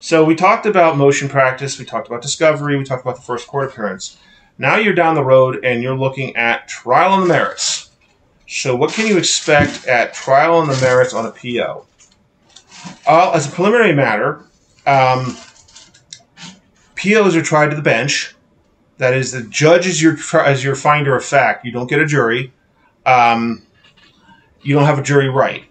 So we talked about motion practice, we talked about discovery, we talked about the first court appearance. Now you're down the road and you're looking at trial on the merits. So what can you expect at trial on the merits on a PO? As a preliminary matter, POs are tried to the bench. That is, the judge is your finder of fact. You don't get a jury. You don't have a jury right.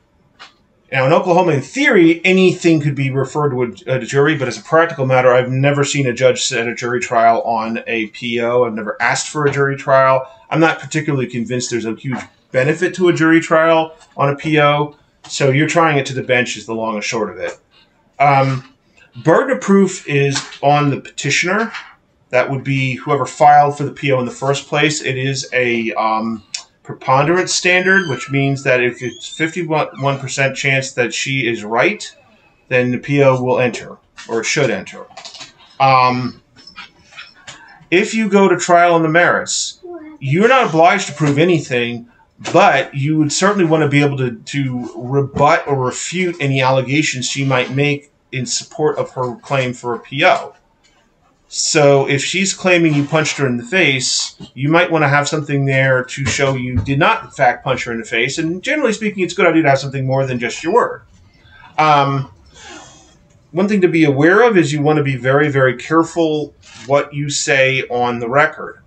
Now, in Oklahoma, in theory, anything could be referred to a jury, but as a practical matter, I've never seen a judge set a jury trial on a PO. I've never asked for a jury trial. I'm not particularly convinced there's a huge benefit to a jury trial on a PO, so you're trying it to the bench is the long and short of it. Burden of proof is on the petitioner. That would be whoever filed for the PO in the first place. It is a preponderance standard, which means that if it's 51% chance that she is right, then the PO will enter, or should enter. If you go to trial on the merits, you're not obliged to prove anything, but you would certainly want to be able to rebut or refute any allegations she might make in support of her claim for a PO. So if she's claiming you punched her in the face, you might want to have something there to show you did not, in fact, punch her in the face. And generally speaking, it's a good idea to have something more than just your word. One thing to be aware of is you want to be very, very careful what you say on the record.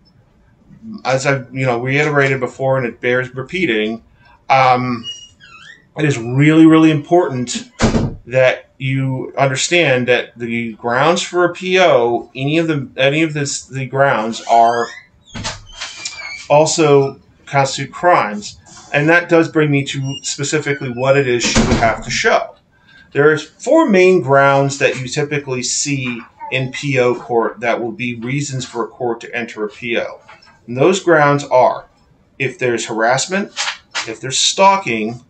As I've reiterated before, and it bears repeating, it is really, really important that you understand that the grounds for a PO, any of the grounds are also constitute crimes. And that does bring me to specifically what it is she would have to show. There are four main grounds that you typically see in PO court that will be reasons for a court to enter a PO. And those grounds are if there's harassment, if there's stalking,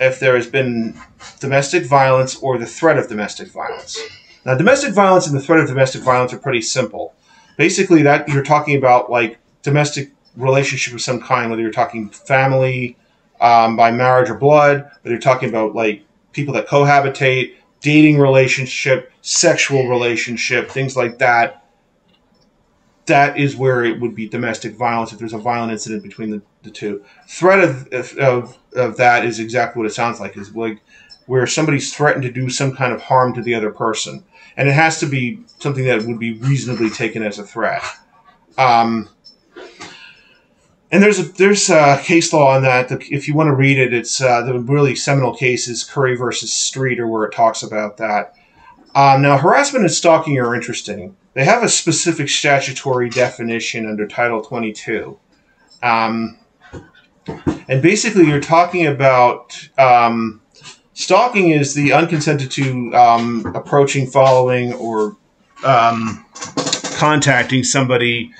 if there has been domestic violence or the threat of domestic violence. Now, domestic violence and the threat of domestic violence are pretty simple. Basically, that you're talking about like domestic relationship of some kind, whether you're talking family by marriage or blood, whether you're talking about like people that cohabitate, dating relationship, sexual relationship, things like that. That is where it would be domestic violence if there's a violent incident between the two. Threat of that is exactly what it sounds like, is like where somebody's threatened to do some kind of harm to the other person. And it has to be something that would be reasonably taken as a threat. And there's case law on that. If you want to read it, it's the really seminal case is Curry versus Streeter, where it talks about that. Now, harassment and stalking are interesting. They have a specific statutory definition under Title 22. And basically you're talking about stalking is the unconsented to approaching, following, or contacting somebody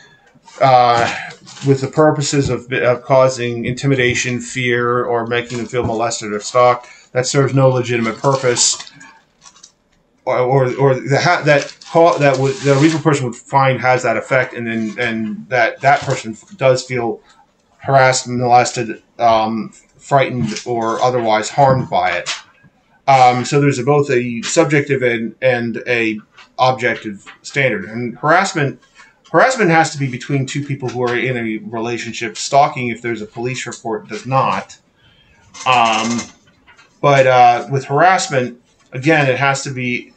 with the purposes of causing intimidation, fear, or making them feel molested or stalked. That serves no legitimate purpose. Or that the reasonable person would find has that effect, and then that person does feel harassed, molested, frightened, or otherwise harmed by it. So there's both a subjective and a objective standard. And harassment has to be between two people who are in a relationship. Stalking, if there's a police report, does not. But with harassment, again, it has to be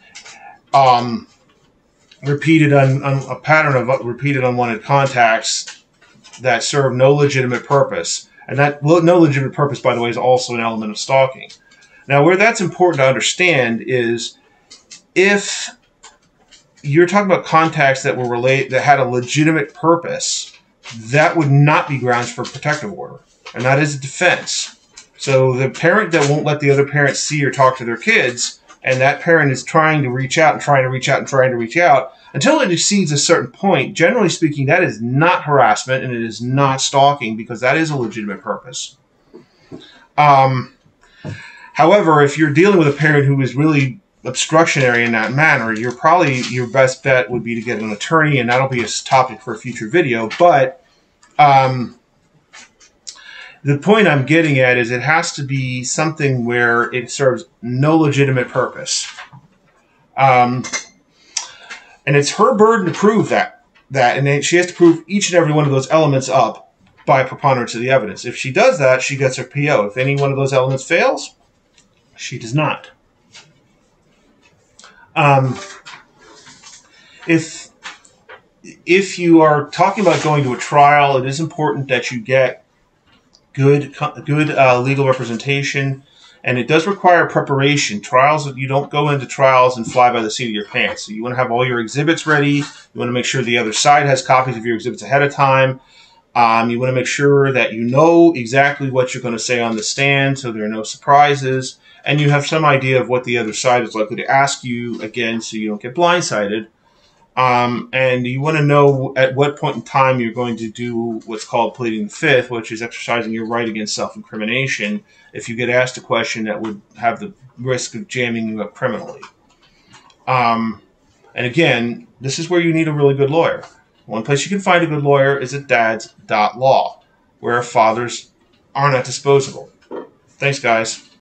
repeated on a pattern of repeated unwanted contacts that serve no legitimate purpose. And that no legitimate purpose, by the way, is also an element of stalking. Now, where that's important to understand is if you're talking about contacts that were that had a legitimate purpose, that would not be grounds for a protective order. And that is a defense. So the parent that won't let the other parent see or talk to their kids, and that parent is trying to reach out and trying to reach out and trying to reach out until it exceeds a certain point, generally speaking, that is not harassment and it is not stalking, because that is a legitimate purpose. However, if you're dealing with a parent who is really obstructionary in that manner, you're probably, your best bet would be to get an attorney, and that'll be a topic for a future video. But the point I'm getting at is it has to be something where it serves no legitimate purpose. And it's her burden to prove that. And then she has to prove each and every one of those elements up by preponderance of the evidence. If she does that, she gets her PO. If any one of those elements fails, she does not. If you are talking about going to a trial, it is important that you get good legal representation, and it does require preparation. Trials, you don't go into trials and fly by the seat of your pants. So you want to have all your exhibits ready. You want to make sure the other side has copies of your exhibits ahead of time. You want to make sure that you know exactly what you're going to say on the stand, so there are no surprises, and you have some idea of what the other side is likely to ask you, again, so you don't get blindsided. And you want to know at what point in time you're going to do what's called pleading the fifth, which is exercising your right against self-incrimination if you get asked a question that would have the risk of jamming you up criminally. And again, this is where you need a really good lawyer. One place you can find a good lawyer is at dads.law, where fathers are not disposable. Thanks, guys.